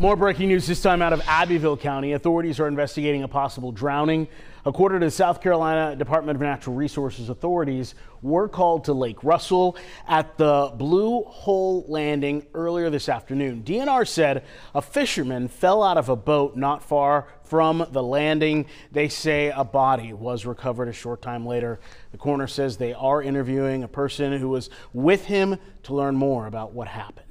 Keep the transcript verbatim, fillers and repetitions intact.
More breaking news this time out of Abbeville County. Authorities are investigating a possible drowning. According to South Carolina Department of Natural Resources, authorities were called to Lake Russell at the Blue Hole Landing earlier this afternoon. D N R said a fisherman fell out of a boat not far from the landing. They say a body was recovered a short time later. The coroner says they are interviewing a person who was with him to learn more about what happened.